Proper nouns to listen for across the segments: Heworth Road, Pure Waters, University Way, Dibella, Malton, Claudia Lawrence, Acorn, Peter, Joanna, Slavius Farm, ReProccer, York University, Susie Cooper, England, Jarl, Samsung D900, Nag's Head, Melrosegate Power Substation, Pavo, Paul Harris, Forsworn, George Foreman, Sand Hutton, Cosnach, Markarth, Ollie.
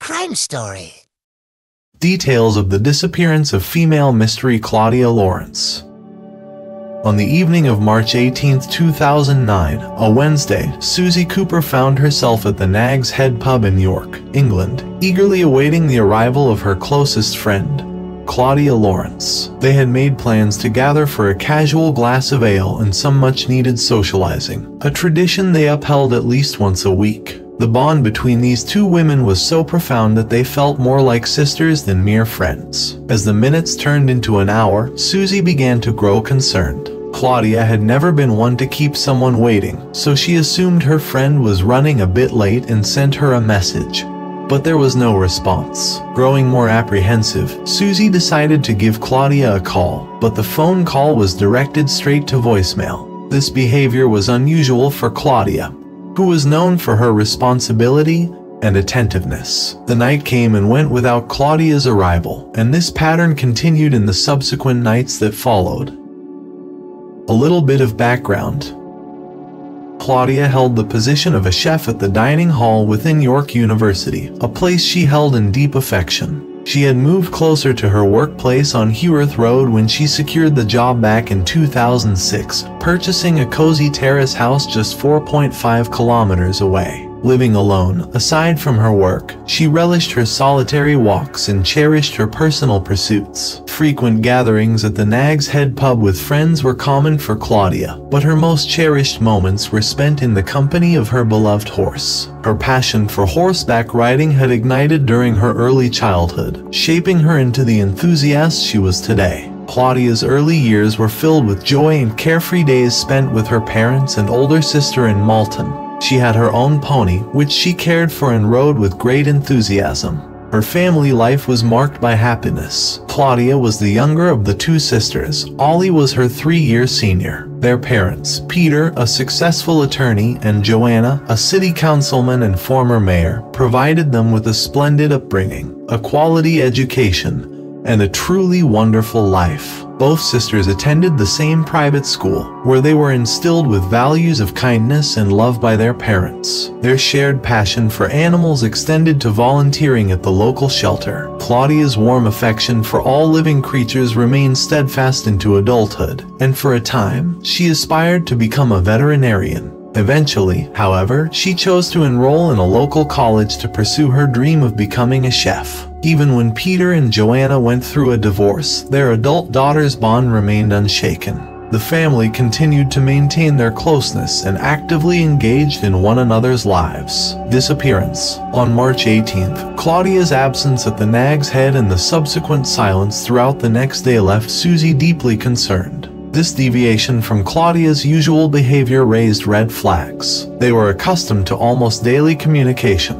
Crime Story. Details of the disappearance of female mystery Claudia Lawrence. On the evening of March 18, 2009, a Wednesday, Susie Cooper found herself at the Nag's Head pub in York, England, eagerly awaiting the arrival of her closest friend, Claudia Lawrence. They had made plans to gather for a casual glass of ale and some much-needed socializing, a tradition they upheld at least once a week. The bond between these two women was so profound that they felt more like sisters than mere friends. As the minutes turned into an hour, Susie began to grow concerned. Claudia had never been one to keep someone waiting, so she assumed her friend was running a bit late and sent her a message. But there was no response. Growing more apprehensive, Susie decided to give Claudia a call, but the phone call was directed straight to voicemail. This behavior was unusual for Claudia, who was known for her responsibility and attentiveness. The night came and went without Claudia's arrival, and this pattern continued in the subsequent nights that followed. A little bit of background. Claudia held the position of a chef at the dining hall within York University, a place she held in deep affection. She had moved closer to her workplace on Heworth Road when she secured the job back in 2006, purchasing a cozy terrace house just 4.5 kilometers away. Living alone, aside from her work, she relished her solitary walks and cherished her personal pursuits. Frequent gatherings at the Nag's Head pub with friends were common for Claudia, but her most cherished moments were spent in the company of her beloved horse. Her passion for horseback riding had ignited during her early childhood, shaping her into the enthusiast she was today. Claudia's early years were filled with joy and carefree days spent with her parents and older sister in Malton. She had her own pony, which she cared for and rode with great enthusiasm. Her family life was marked by happiness. Claudia was the younger of the two sisters. Ollie was her 3-year senior. Their parents, Peter, a successful attorney, and Joanna, a city councilman and former mayor, provided them with a splendid upbringing, a quality education, and a truly wonderful life. Both sisters attended the same private school, where they were instilled with values of kindness and love by their parents. Their shared passion for animals extended to volunteering at the local shelter. Claudia's warm affection for all living creatures remained steadfast into adulthood, and for a time, she aspired to become a veterinarian. Eventually, however, she chose to enroll in a local college to pursue her dream of becoming a chef. Even when Peter and Joanna went through a divorce, their adult daughter's bond remained unshaken. The family continued to maintain their closeness and actively engaged in one another's lives. Disappearance. On March 18th, Claudia's absence at the Nag's Head and the subsequent silence throughout the next day left Susie deeply concerned. This deviation from Claudia's usual behavior raised red flags. They were accustomed to almost daily communication,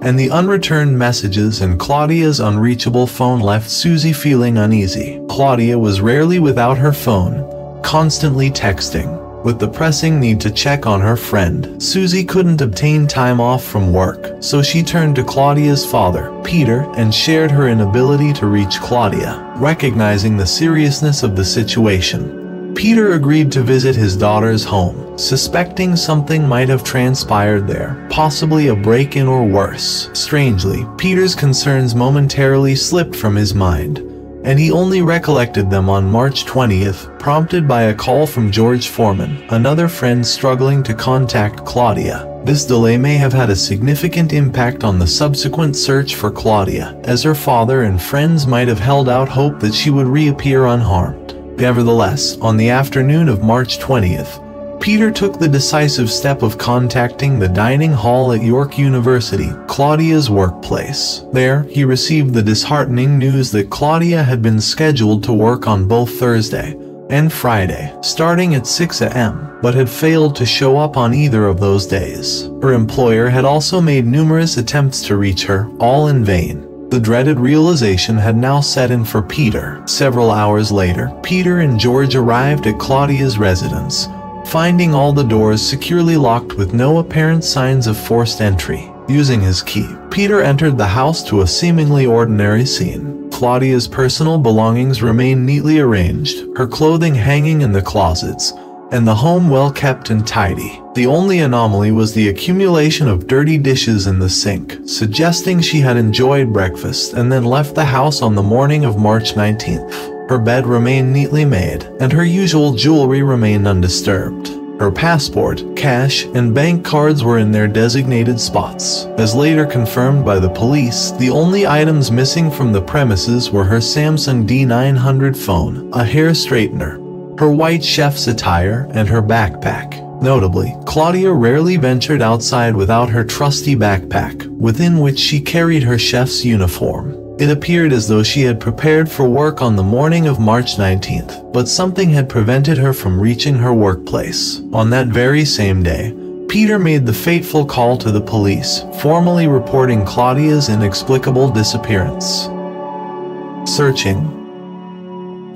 and the unreturned messages and Claudia's unreachable phone left Susie feeling uneasy. Claudia was rarely without her phone, constantly texting. With the pressing need to check on her friend, Susie couldn't obtain time off from work, so she turned to Claudia's father, Peter, and shared her inability to reach Claudia. Recognizing the seriousness of the situation, Peter agreed to visit his daughter's home, suspecting something might have transpired there, possibly a break-in or worse. Strangely, Peter's concerns momentarily slipped from his mind, and he only recollected them on March 20th, prompted by a call from George Foreman, another friend struggling to contact Claudia. This delay may have had a significant impact on the subsequent search for Claudia, as her father and friends might have held out hope that she would reappear unharmed. Nevertheless, on the afternoon of March 20th, Peter took the decisive step of contacting the dining hall at York University, Claudia's workplace. There, he received the disheartening news that Claudia had been scheduled to work on both Thursday and Friday, starting at 6 a.m., but had failed to show up on either of those days. Her employer had also made numerous attempts to reach her, all in vain. The dreaded realization had now set in for Peter. Several hours later, Peter and George arrived at Claudia's residence, finding all the doors securely locked with no apparent signs of forced entry. Using his key, Peter entered the house to a seemingly ordinary scene. Claudia's personal belongings remained neatly arranged, her clothing hanging in the closets, and the home well kept and tidy. The only anomaly was the accumulation of dirty dishes in the sink, suggesting she had enjoyed breakfast and then left the house on the morning of March 19th. Her bed remained neatly made, and her usual jewelry remained undisturbed. Her passport, cash, and bank cards were in their designated spots. As later confirmed by the police, the only items missing from the premises were her Samsung D900 phone, a hair straightener, her white chef's attire, and her backpack. Notably, Claudia rarely ventured outside without her trusty backpack, within which she carried her chef's uniform. It appeared as though she had prepared for work on the morning of March 19th, but something had prevented her from reaching her workplace. On that very same day, Peter made the fateful call to the police, formally reporting Claudia's inexplicable disappearance. Searching.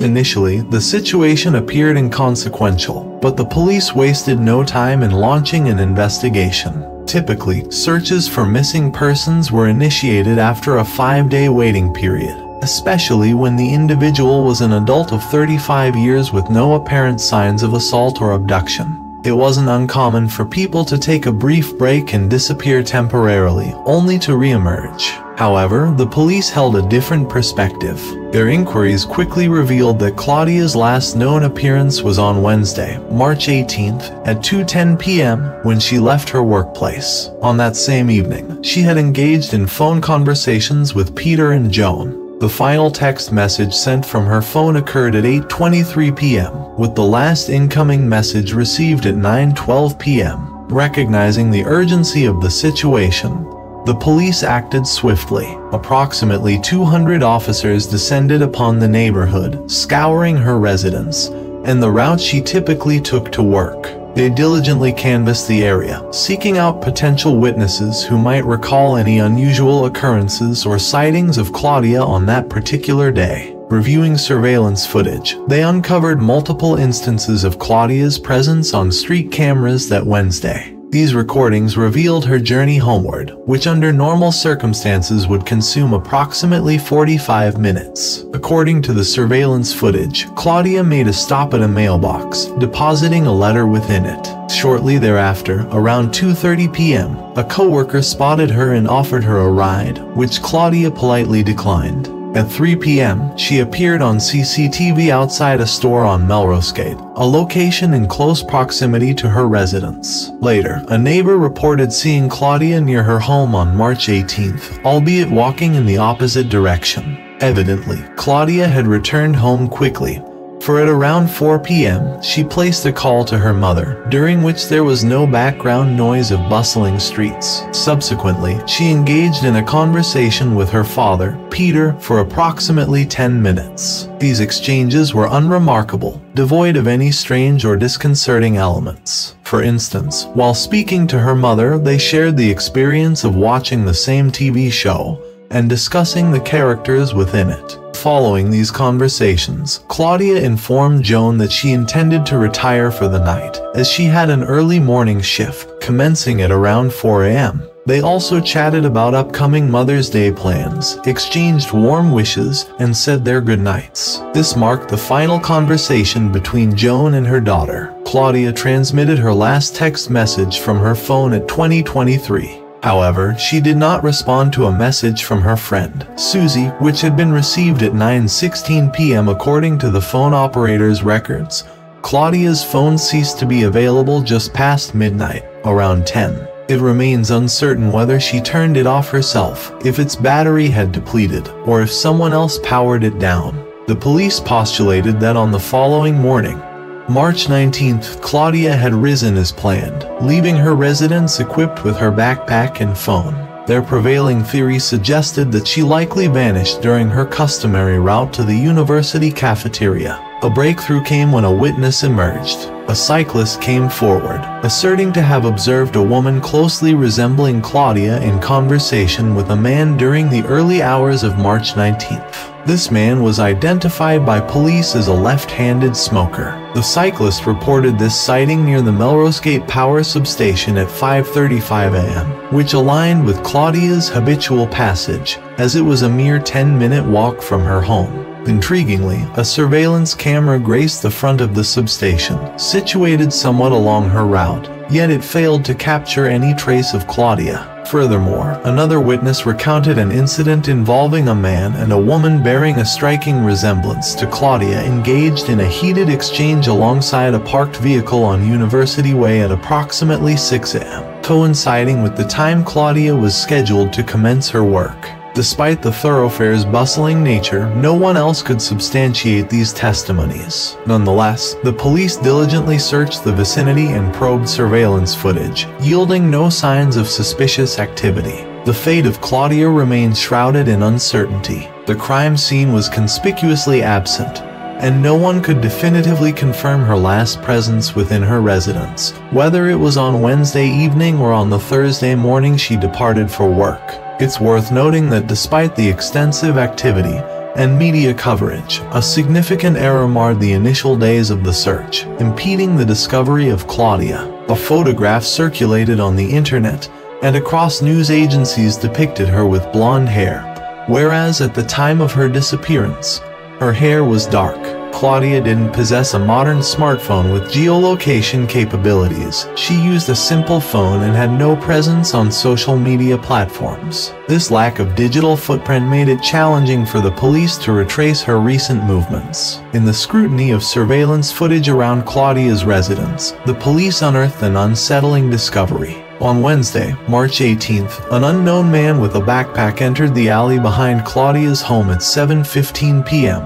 Initially, the situation appeared inconsequential, but the police wasted no time in launching an investigation. Typically, searches for missing persons were initiated after a 5-day waiting period, especially when the individual was an adult of 35 years with no apparent signs of assault or abduction. It wasn't uncommon for people to take a brief break and disappear temporarily, only to re-emerge. However, the police held a different perspective. Their inquiries quickly revealed that Claudia's last known appearance was on Wednesday, March 18th, at 2:10 p.m., when she left her workplace. On that same evening, she had engaged in phone conversations with Peter and Joan. The final text message sent from her phone occurred at 8:23 p.m., with the last incoming message received at 9:12 p.m. Recognizing the urgency of the situation, the police acted swiftly. Approximately 200 officers descended upon the neighborhood, scouring her residence and the route she typically took to work. They diligently canvassed the area, seeking out potential witnesses who might recall any unusual occurrences or sightings of Claudia on that particular day. Reviewing surveillance footage, they uncovered multiple instances of Claudia's presence on street cameras that Wednesday. These recordings revealed her journey homeward, which under normal circumstances would consume approximately 45 minutes. According to the surveillance footage, Claudia made a stop at a mailbox, depositing a letter within it. Shortly thereafter, around 2:30 p.m., a coworker spotted her and offered her a ride, which Claudia politely declined. At 3 p.m., she appeared on CCTV outside a store on Melrosegate, a location in close proximity to her residence. Later, a neighbor reported seeing Claudia near her home on March 18th, albeit walking in the opposite direction. Evidently, Claudia had returned home quickly, for at around 4 p.m., she placed a call to her mother, during which there was no background noise of bustling streets. Subsequently, she engaged in a conversation with her father, Peter, for approximately 10 minutes. These exchanges were unremarkable, devoid of any strange or disconcerting elements. For instance, while speaking to her mother, they shared the experience of watching the same TV show and discussing the characters within it. Following these conversations, Claudia informed Joan that she intended to retire for the night, as she had an early morning shift, commencing at around 4 a.m. They also chatted about upcoming Mother's Day plans, exchanged warm wishes, and said their goodnights. This marked the final conversation between Joan and her daughter. Claudia transmitted her last text message from her phone at 20:23. However, she did not respond to a message from her friend, Susie, which had been received at 9:16 p.m. According to the phone operator's records, Claudia's phone ceased to be available just past midnight, around 10. It remains uncertain whether she turned it off herself, if its battery had depleted, or if someone else powered it down. The police postulated that on the following morning, March 19th, Claudia had risen as planned, leaving her residence equipped with her backpack and phone. Their prevailing theory suggested that she likely vanished during her customary route to the university cafeteria. A breakthrough came when a witness emerged. A cyclist came forward, asserting to have observed a woman closely resembling Claudia in conversation with a man during the early hours of March 19th. This man was identified by police as a left-handed smoker. The cyclist reported this sighting near the Melrosegate Power Substation at 5:35 a.m., which aligned with Claudia's habitual passage, as it was a mere 10-minute walk from her home. Intriguingly, a surveillance camera graced the front of the substation, situated somewhat along her route, yet it failed to capture any trace of Claudia. Furthermore, another witness recounted an incident involving a man and a woman bearing a striking resemblance to Claudia engaged in a heated exchange alongside a parked vehicle on University Way at approximately 6 a.m., coinciding with the time Claudia was scheduled to commence her work. Despite the thoroughfare's bustling nature, no one else could substantiate these testimonies. Nonetheless, the police diligently searched the vicinity and probed surveillance footage, yielding no signs of suspicious activity. The fate of Claudia remains shrouded in uncertainty. The crime scene was conspicuously absent, and no one could definitively confirm her last presence within her residence, whether it was on Wednesday evening or on the Thursday morning she departed for work. It's worth noting that despite the extensive activity and media coverage, a significant error marred the initial days of the search, impeding the discovery of Claudia. A photograph circulated on the internet and across news agencies depicted her with blonde hair, whereas at the time of her disappearance, her hair was dark. Claudia didn't possess a modern smartphone with geolocation capabilities. She used a simple phone and had no presence on social media platforms. This lack of digital footprint made it challenging for the police to retrace her recent movements. In the scrutiny of surveillance footage around Claudia's residence, the police unearthed an unsettling discovery. On Wednesday, March 18th, an unknown man with a backpack entered the alley behind Claudia's home at 7:15 p.m.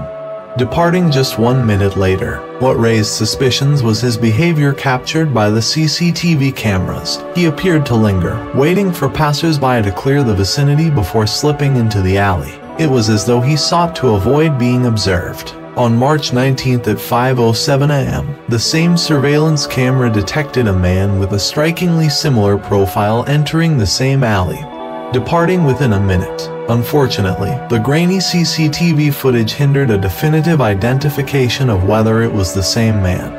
departing just 1 minute later. What raised suspicions was his behavior captured by the CCTV cameras. He appeared to linger, waiting for passersby to clear the vicinity before slipping into the alley. It was as though he sought to avoid being observed. On March 19th at 5:07 a.m., the same surveillance camera detected a man with a strikingly similar profile entering the same alley, departing within a minute. Unfortunately, the grainy CCTV footage hindered a definitive identification of whether it was the same man,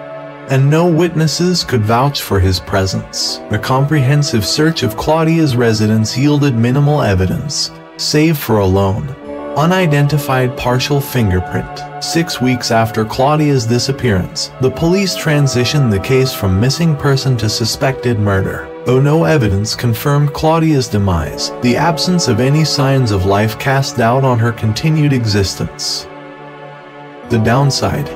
and no witnesses could vouch for his presence. A comprehensive search of Claudia's residence yielded minimal evidence, save for a lone, unidentified partial fingerprint. 6 weeks after Claudia's disappearance, the police transitioned the case from missing person to suspected murder. Though no evidence confirmed Claudia's demise, the absence of any signs of life cast doubt on her continued existence. The downside.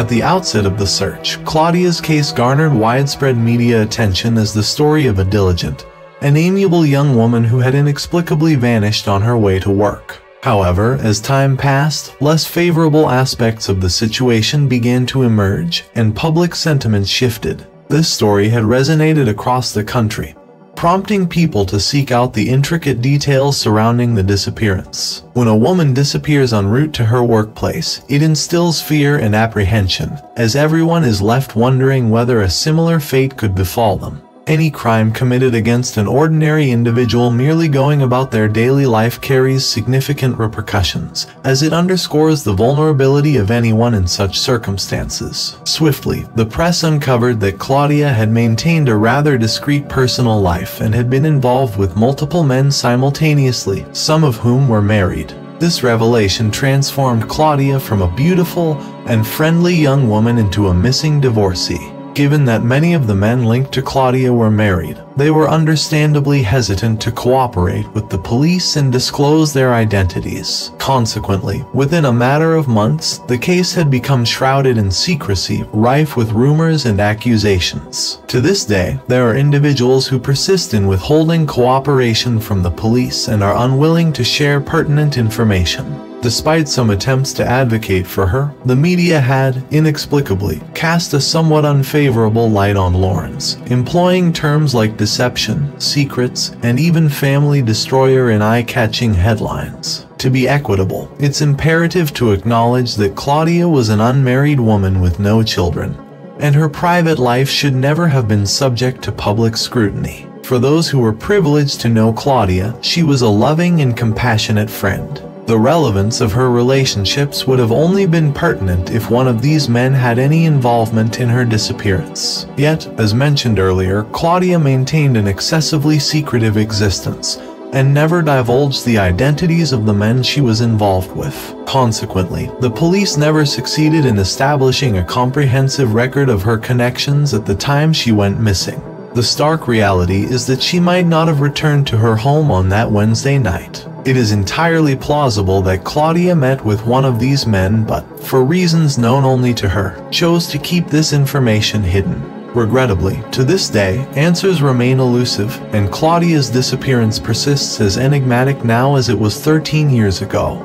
At the outset of the search, Claudia's case garnered widespread media attention as the story of a diligent and amiable young woman who had inexplicably vanished on her way to work. However, as time passed, less favorable aspects of the situation began to emerge, and public sentiment shifted. This story had resonated across the country, prompting people to seek out the intricate details surrounding the disappearance. When a woman disappears en route to her workplace, it instills fear and apprehension, as everyone is left wondering whether a similar fate could befall them. Any crime committed against an ordinary individual merely going about their daily life carries significant repercussions, as it underscores the vulnerability of anyone in such circumstances. Swiftly, the press uncovered that Claudia had maintained a rather discreet personal life and had been involved with multiple men simultaneously, some of whom were married. This revelation transformed Claudia from a beautiful and friendly young woman into a missing divorcee. Given that many of the men linked to Claudia were married, they were understandably hesitant to cooperate with the police and disclose their identities. Consequently, within a matter of months, the case had become shrouded in secrecy, rife with rumors and accusations. To this day, there are individuals who persist in withholding cooperation from the police and are unwilling to share pertinent information. Despite some attempts to advocate for her, the media had, inexplicably, cast a somewhat unfavorable light on Lawrence, employing terms like deception, secrets, and even family destroyer in eye-catching headlines. To be equitable, it's imperative to acknowledge that Claudia was an unmarried woman with no children, and her private life should never have been subject to public scrutiny. For those who were privileged to know Claudia, she was a loving and compassionate friend. The relevance of her relationships would have only been pertinent if one of these men had any involvement in her disappearance. Yet, as mentioned earlier, Claudia maintained an excessively secretive existence, and never divulged the identities of the men she was involved with. Consequently, the police never succeeded in establishing a comprehensive record of her connections at the time she went missing. The stark reality is that she might not have returned to her home on that Wednesday night. It is entirely plausible that Claudia met with one of these men but, for reasons known only to her, chose to keep this information hidden. Regrettably, to this day, answers remain elusive, and Claudia's disappearance persists as enigmatic now as it was 13 years ago.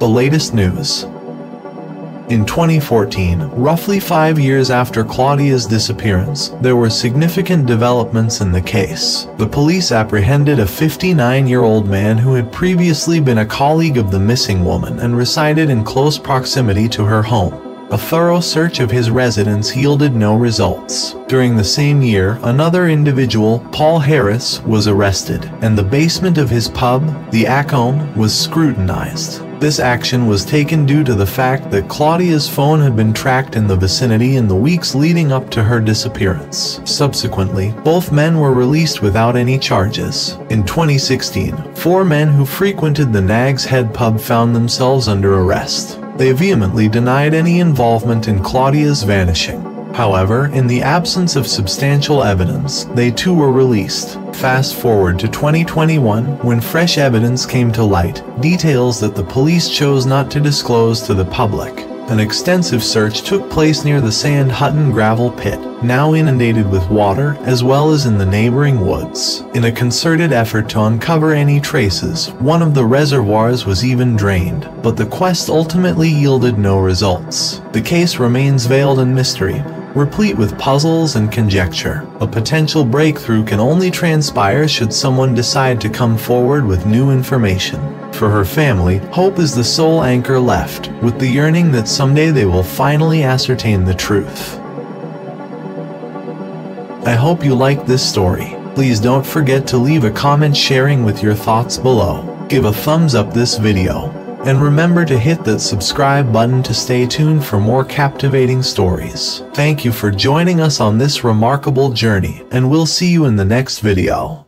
The latest news. In 2014, roughly 5 years after Claudia's disappearance, there were significant developments in the case. The police apprehended a 59-year-old man who had previously been a colleague of the missing woman and resided in close proximity to her home. A thorough search of his residence yielded no results. During the same year, another individual, Paul Harris, was arrested, and the basement of his pub, the Acorn, was scrutinized. This action was taken due to the fact that Claudia's phone had been tracked in the vicinity in the weeks leading up to her disappearance. Subsequently, both men were released without any charges. In 2016, 4 men who frequented the Nag's Head pub found themselves under arrest. They vehemently denied any involvement in Claudia's vanishing. However, in the absence of substantial evidence, they too were released. Fast forward to 2021, when fresh evidence came to light, details that the police chose not to disclose to the public. An extensive search took place near the Sand Hutton gravel pit, now inundated with water, as well as in the neighboring woods. In a concerted effort to uncover any traces, one of the reservoirs was even drained, but the quest ultimately yielded no results. The case remains veiled in mystery, replete with puzzles and conjecture. A potential breakthrough can only transpire should someone decide to come forward with new information. For her family, hope is the sole anchor left, with the yearning that someday they will finally ascertain the truth. I hope you liked this story. Please don't forget to leave a comment sharing with your thoughts below. Give a thumbs up this video, and remember to hit that subscribe button to stay tuned for more captivating stories. Thank you for joining us on this remarkable journey, and we'll see you in the next video.